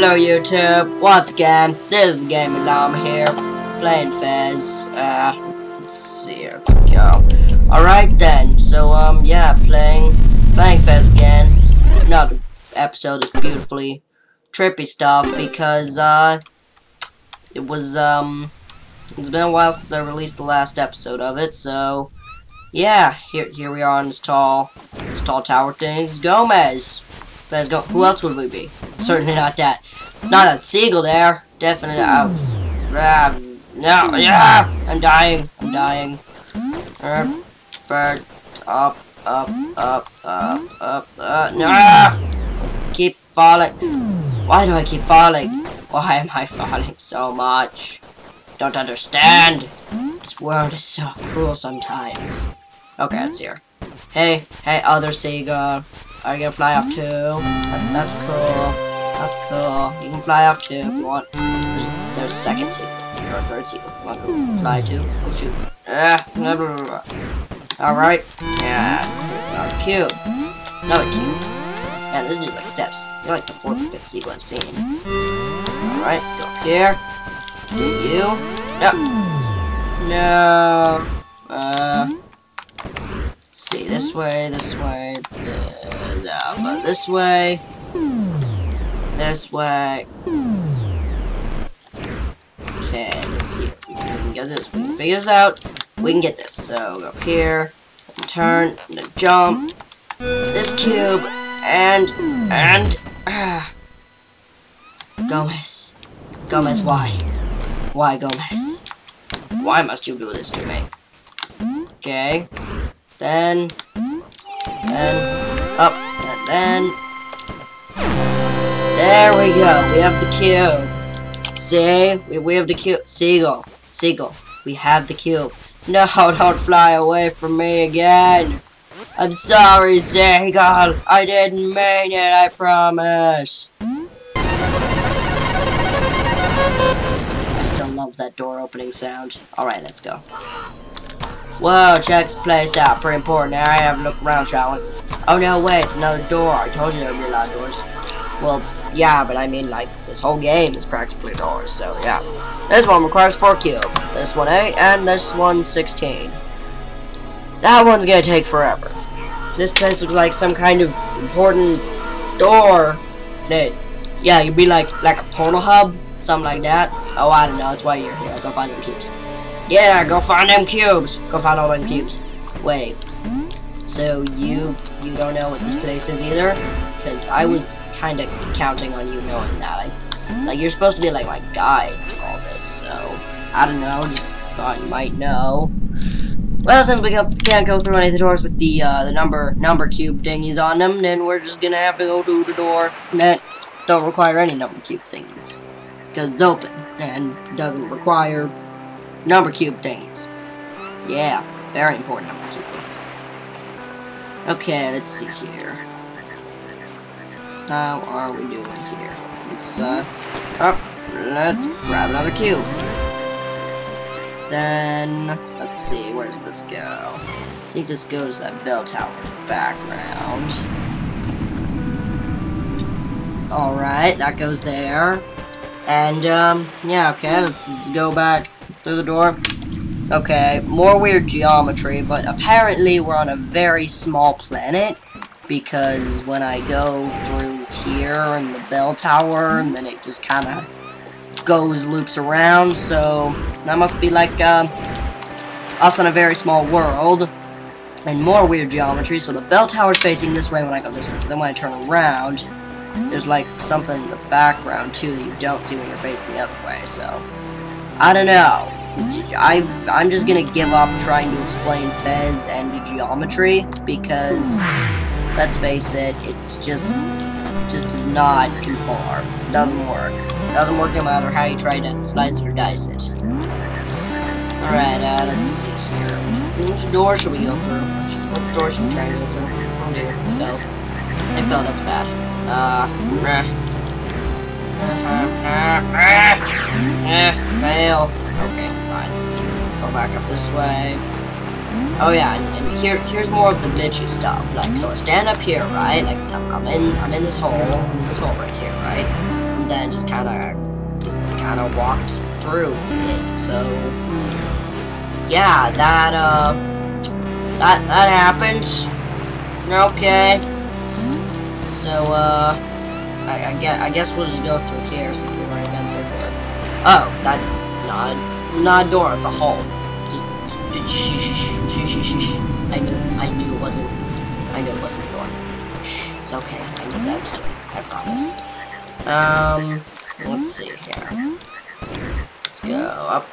Hello YouTube, once again, this is the Gaming Llama here, playing Fez. Let's see here, let's go. Alright then, so yeah, playing Fez again. Another episode is beautifully trippy stuff because it was it's been a while since I released the last episode of it, so yeah, here we are on this tall tower thing. It's Gomez. Who else would we be? Certainly not that. Not that seagull there. Definitely. No. Yeah. I'm dying. Up. No. Keep falling. Why do I keep falling? Why am I falling so much? Don't understand. This world is so cruel sometimes. Okay, it's here. Hey, other seagull. Are you gonna fly off too? That's cool. You can fly off too if you want. There's a second seagull. Or a third seagull. Want to fly too? Oh shoot. Alright. Yeah. Cute. Another cute. Yeah, this is just like steps. You're like the fourth or fifth seagull I've seen. Alright, let's go up here. Do you? No. See, this way. Okay, let's see. We can get this. We can figure this out. We can get this. So go up here, and turn, and then jump. This cube, and Gomez. Gomez, why? Why Gomez? Why must you do this to me? Okay. Then, up, and then, there we go, we have the cube, see, we have the cube, seagull, we have the cube, no, don't fly away from me again, I'm sorry, seagull, I didn't mean it, I promise. I still love that door opening sound. Alright, let's go. Whoa, check this place out. Pretty important. Now I have a look around, shall we? Oh no, wait, it's another door. I told you there would be a lot of doors. Well, yeah, but I mean, like, this whole game is practically doors, so yeah. This one requires 4 cubes. This one 8, and this one 16. That one's gonna take forever. This place looks like some kind of important door. Yeah, you'd be like a portal hub, something like that. Oh, I don't know. That's why you're here. Go find the cubes. Yeah, go find them cubes. Go find all them cubes. Wait. So you don't know what this place is either? Because I was kind of counting on you knowing that. Like you're supposed to be like my guide for all this. So I don't know. Just thought you might know. Well, since we can't go through any of the doors with the number cube dingies on them, then we're just gonna have to go through the door that don't require any number cube thingies because it's open and doesn't require number cube thingies. Yeah, very important number cube thingies. Okay, let's see here. How are we doing here? Let's, up. Let's grab another cube. Then, let's see, where does this go? I think this goes to that bell tower background. Alright, that goes there. And, yeah, okay, let's go back through the door. Okay, more weird geometry, but apparently we're on a very small planet because when I go through here and the bell tower, and then it just kind of goes, loops around, so that must be like us on a very small world. And more weird geometry, so the bell tower's facing this way when I go this way, then when I turn around, there's like something in the background too that you don't see when you're facing the other way, so I don't know. I'm just gonna give up trying to explain Fez and geometry because, let's face it, it just does not conform. It doesn't work. It doesn't work no matter how you try to slice it or dice it. Alright, let's see here. Which door should we go through? Which door should we try to go through? Oh dear, it fell. It fell, that's bad. Fail. Okay, fine. Go back up this way. Oh yeah, and here's more of the glitchy stuff. Like, so I stand up here, right? Like, I'm in this hole right here, right? I'm and then just kind of walked through it. So yeah, that happened. Okay. So I guess we'll just go through here since we've already been through here. Oh, that's not a door. It's a hole. I knew it wasn't. I knew it wasn't a door. Shh, it's okay. I knew that I was doing. I promise. Let's see here. Let's go up.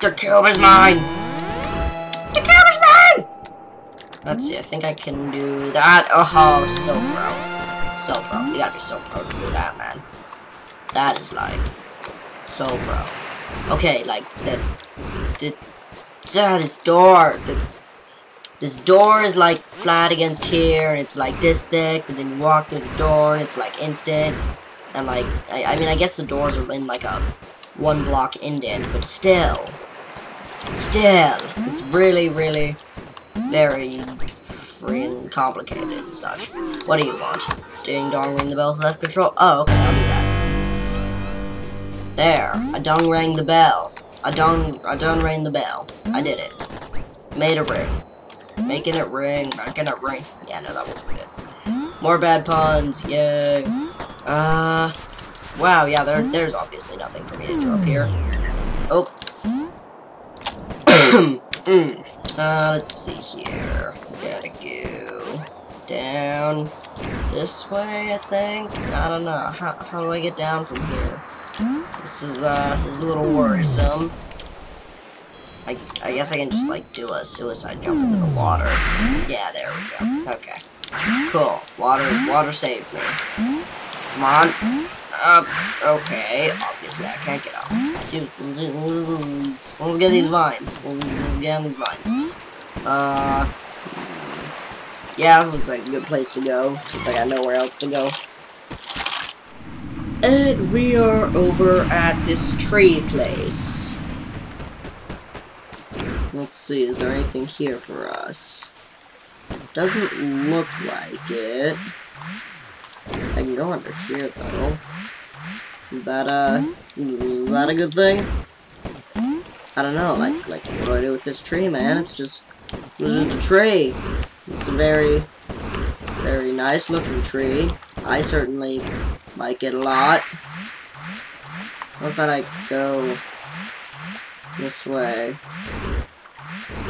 The cube is mine. The cube is mine. Let's see. I think I can do that. Oh, so pro. So pro. You gotta be so pro to do that, man. That is like so pro. Okay, like this door is like flat against here, and it's like this thick. But then you walk through the door, and it's like instant. And like I mean, I guess the doors are in like a one block indent, but still, it's really very freaking complicated and such. What do you want? Ding dong, ring the bell for left control. Oh, okay, I'll do that. There, I done rang the bell. I done rang the bell. I did it. Made a ring. Making it ring, making it ring. Yeah, no, that wasn't good. More bad puns, yay. Wow, yeah, there's obviously nothing for me to do up here. Oh. Let's see here. Gotta go down this way, I think. I don't know. How do I get down from here? This is a little worrisome. I guess I can just like do a suicide jump into the water. Yeah, there we go. Okay. Cool. Water saved me. Come on. Up. Okay. Obviously I can't get up. Dude, let's get these vines. Let's get on these vines. Yeah, this looks like a good place to go. Seems like I know where else to go. And we are over at this tree place. Let's see, is there anything here for us? Doesn't look like it. I can go under here though. Is that a good thing? I don't know, like what do I do with this tree, man? It's just a tree. It's a very nice looking tree. I certainly like it a lot. What if I go this way?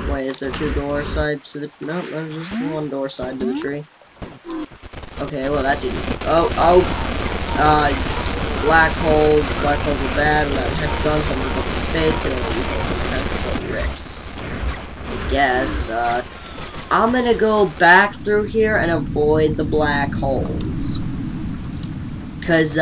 Wait, is there two door sides to the... Nope, there's just one door side to the tree. Okay, well that didn't... Black holes are bad. Without hexagons, something's up in space. They don't let you get some kind of fucking rips. I guess, I'm gonna go back through here and avoid the black holes. Cause,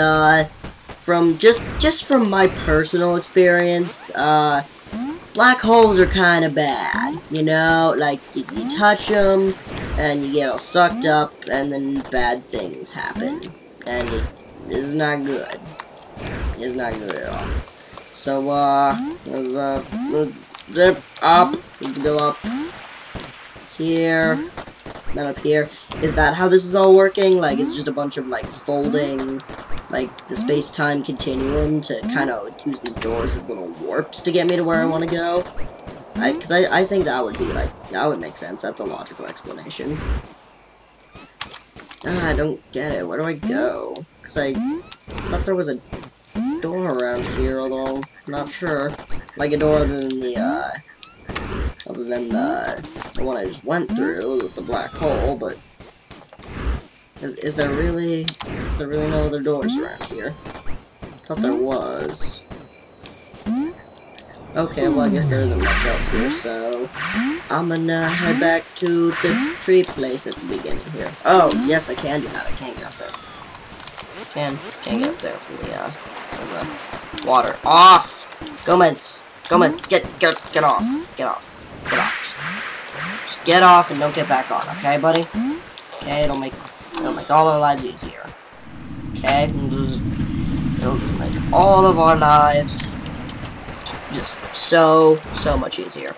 from just from my personal experience, black holes are kind of bad. You know, like you touch them and you get all sucked up, and then bad things happen, and it is not good. It's not good at all. So let's go up here, then up here. Is that how this is all working? Like, it's just a bunch of, like, folding, like, the space-time continuum to kind of use these doors as little warps to get me to where I want to go? Because I think that would be, like, that would make sense. That's a logical explanation. Ah, I don't get it. Where do I go? Because I thought there was a door around here, although I'm not sure. Like, a door other than the one I just went through with the black hole, but is there really no other doors around here? Thought there was. Okay, well I guess there isn't much else here, so I'm gonna head back to the tree place at the beginning here. Oh yes, I can do that. I can't get up there. Can't get up there from the water. Off, Gomez. Gomez, get off. Get off. Get off. Just get off and don't get back on, okay, buddy? Okay, it'll make all our lives easier. Okay? It'll make all of our lives just so much easier.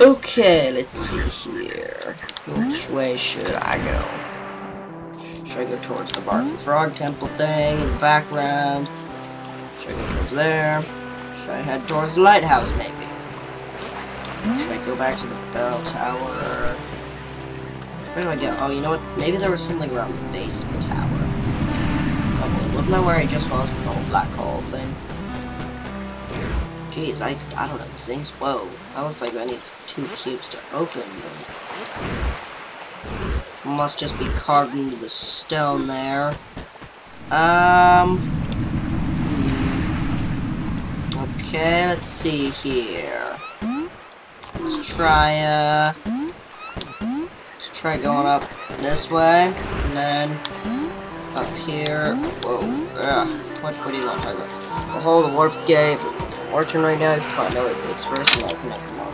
Okay, let's see here. Which way should I go? Should I go towards the Barf and Frog Temple thing in the background? Should I go towards there? Should I head towards the lighthouse, maybe? Should I go back to the bell tower? Where do I go? Oh, you know what? Maybe there was something around the base of the tower. Oh, boy. Wasn't that where I just was with the whole black hole thing? Jeez, I don't know these things. Whoa, that looks like that needs 2 cubes to open them. Must just be carved into the stone there. Okay, let's see here. Let's try going up this way, and then up here. Whoa, what do you want to talk about? The whole warp gate. Working right now, you can find out it works first and I'll connect them all.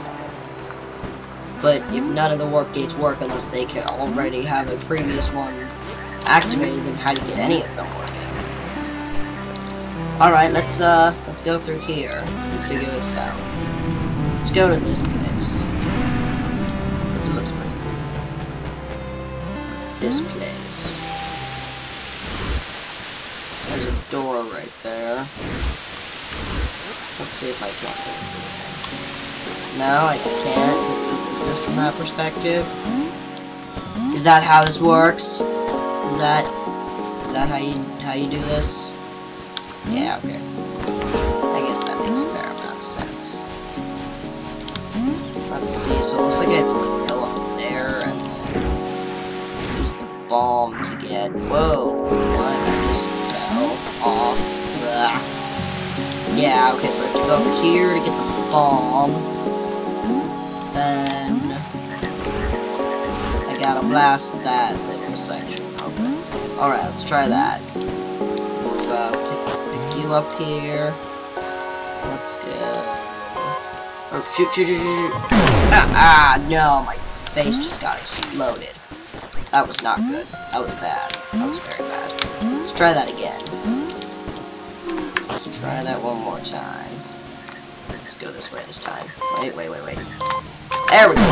But if none of the warp gates work unless they can already have a previous one activated, then how do you get any of them working? Alright, let's go through here and figure this out. Let's go to this place. Because it looks pretty cool. This place. There's a door right there. Let's see if I can't do it. No, I can't. Is this from that perspective? Is that how this works? Is that how you do this? Yeah, okay. I guess that makes a fair amount of sense. Let's see, so it looks like I have to like, go up there and then use the bomb to get whoa, what? I just fell off the yeah, okay, so I have to go over here to get the bomb. Then I gotta blast that little section open. Alright, let's try that. Let's pick you up here. Let's go. Oh, shoot. No, my face just got exploded. That was not good. That was bad. That was very bad. Let's try that again. Let's try that one more time. Let's go this way this time. Wait. There we go!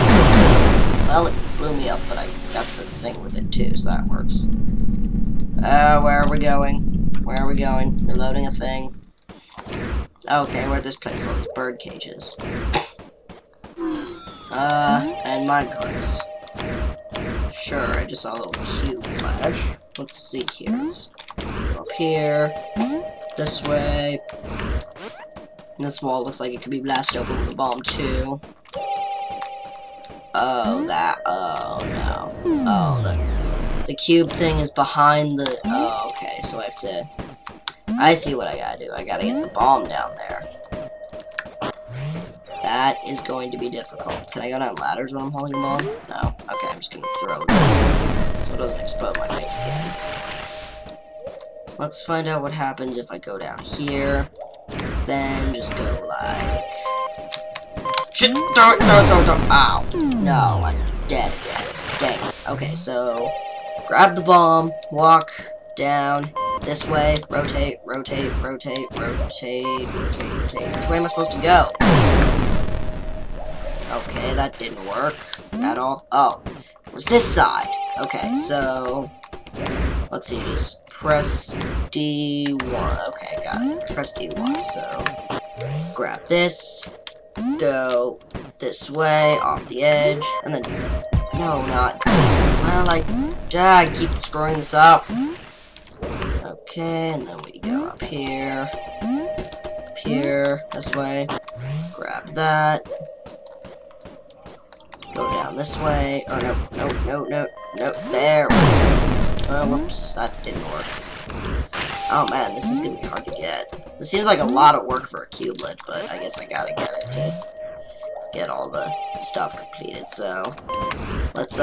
Well, it blew me up, but I got the thing with it too, so that works. Where are we going? Where are we going? We're loading a thing. Okay, where'd this place go? These bird cages. And minecarts. Sure, I just saw a little cube flash. Let's see here. Let's go up here. This way. And this wall looks like it could be blasted open with a bomb too. Oh no. Oh, the cube thing is behind the oh okay, so I have to I see what I gotta do. I gotta get the bomb down there. That is going to be difficult. Can I go down ladders when I'm holding the bomb? No. Okay, I'm just gonna throw it so it doesn't explode my face again. Let's find out what happens if I go down here. Then just go like shit, throw. Ow. No, I'm dead again. Dang. Okay, so grab the bomb, walk down this way, rotate. Which way am I supposed to go? Okay, that didn't work at all. Oh, it was this side. Okay, so let's see, just press D1. Okay, got it. Press D1, so grab this, go this way, off the edge, and then, no, not, well, I keep screwing this up. Okay, and then we go up here, this way, grab that, go down this way, oh, no, there we go. Whoops, that didn't work. Oh man, this is gonna be hard to get. This seems like a lot of work for a cubelet, but I guess I gotta get it to get all the stuff completed, so let's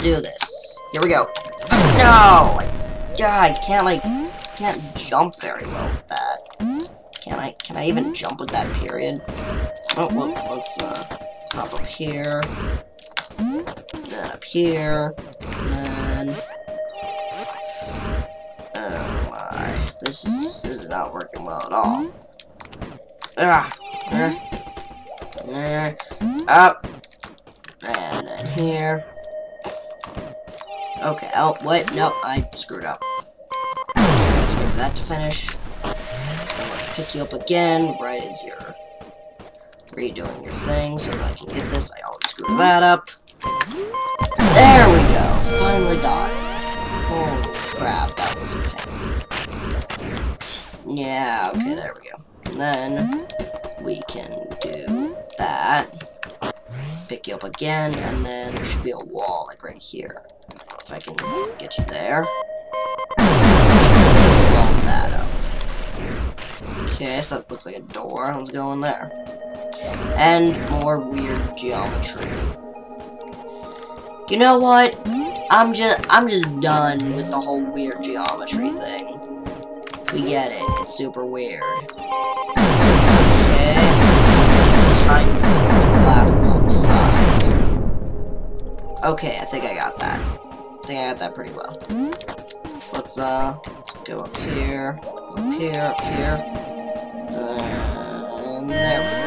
do this. Here we go. Oh, no! I can't jump very well with that. Can I even jump with that period? Oh, well, let's hop up here. Then up here. And then This is not working well at all. Up, and then here, Okay, oh, wait, no, I screwed up. Let's wait for that to finish. And let's pick you up again, right as you're redoing your thing, so that I can get this. I always screw that up. There we go, finally got it. Holy crap, that was a pain. Yeah, okay, there we go. And then we can do that. Pick you up again, and then there should be a wall, like right here. If I can get you there. Roll that up. Okay, so that looks like a door. Let's go in there. And more weird geometry. You know what? I'm just done with the whole weird geometry thing. We get it. It's super weird. Okay. Time this blasts on the sides. Okay, I think I got that. I think I got that pretty well. So let's go up here, up here, up here, and there we go.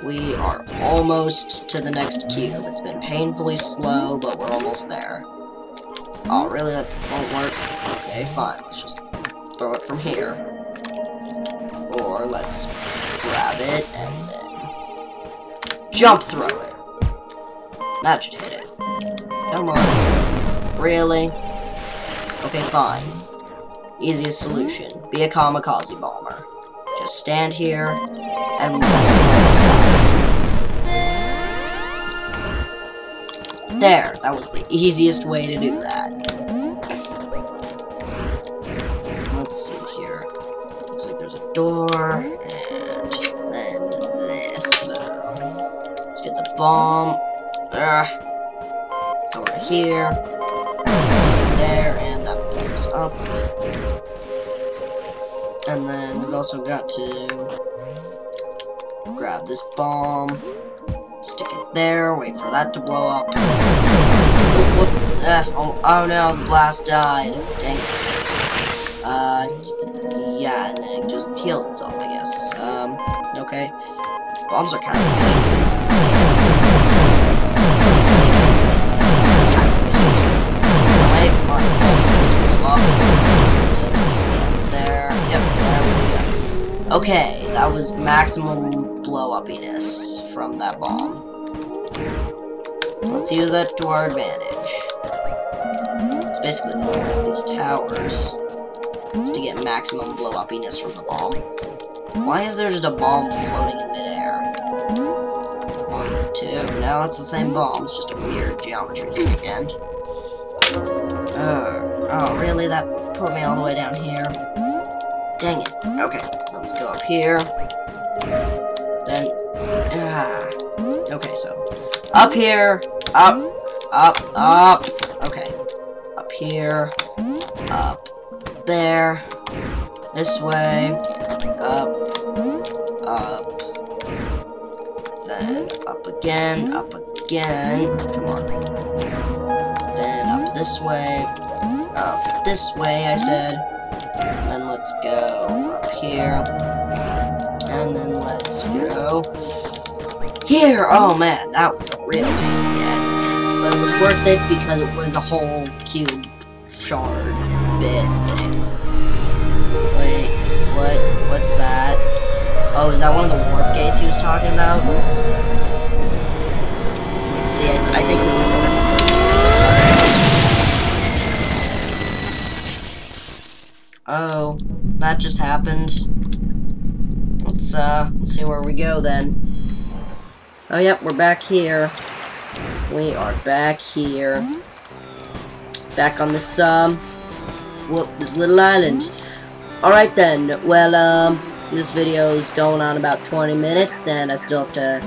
Okay. We are almost to the next cube. It's been painfully slow, but we're almost there. Oh, really? That won't work? Okay, fine. Let's just throw it from here. Or let's grab it and then jump throw it. That should hit it. Come on. Really? Okay, fine. Easiest solution. Be a kamikaze bomber. Just stand here and let it go. There. That was the easiest way to do that. Let's see here. Looks like there's a door. And then this. So, let's get the bomb. Over here, there, and that blows up. And then we've also got to grab this bomb, stick it there, wait for that to blow up. Oh no, the blast died. Dang it. Yeah, and then it just healed itself, I guess. Okay. Bombs are kind of okay, that was maximum blow-uppiness from that bomb. Let's use that to our advantage. It's basically the only way of these towers is to get maximum blow-uppiness from the bomb. Why is there just a bomb floating in midair? One, two, now it's the same bomb, it's just a weird geometry thing again. Oh, really? That put me all the way down here. Dang it. Okay, let's go up here. Then, okay, so, up here, up, up, up, okay. Up here, up, there, this way, up, up, then up again, come on. Then up this way, I said. And then let's go up here, and then let's go here. Oh man, that was a real pain in the end, but it was worth it because it was a whole cube shard bit thing. Wait, what's that? Oh, is that one of the warp gates he was talking about? Let's see, I think this is one of oh, that just happened. Let's see where we go then. Oh, yep, we're back here. We are back here. Back on this, this little island. Alright then, well, this video's going on about 20 minutes, and I still have to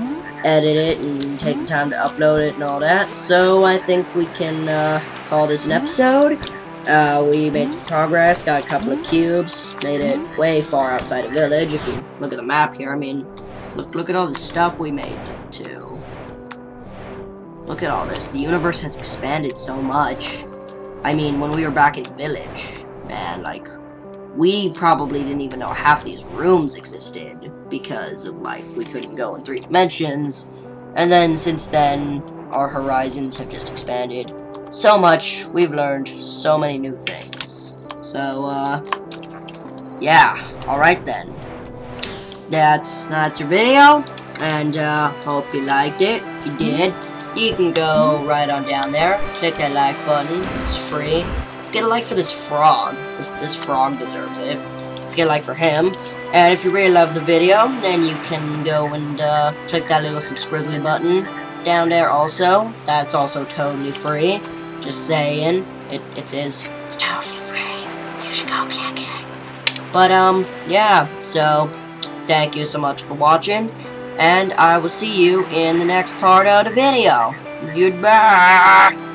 edit it and take the time to upload it and all that. So, I think we can, call this an episode. We made some progress, got a couple of cubes, made it way far outside a village. If you look at the map here, I mean, look at all the stuff we made, too. Look at all this. The universe has expanded so much. I mean, when we were back in village, man, like, we probably didn't even know half these rooms existed because of, like, we couldn't go in 3 dimensions. And then, since then, our horizons have just expanded so much. We've learned so many new things. So, yeah. Alright then. That's your video. And, hope you liked it. If you did, you can go right on down there. Click that like button. It's free. Let's get a like for this frog. This frog deserves it. Let's get a like for him. And if you really love the video, then you can go and click that little subscribe button down there also. That's also totally free. Just saying. It is. It's totally free. You should go click it. But, yeah. So, thank you so much for watching. And I will see you in the next part of the video. Goodbye.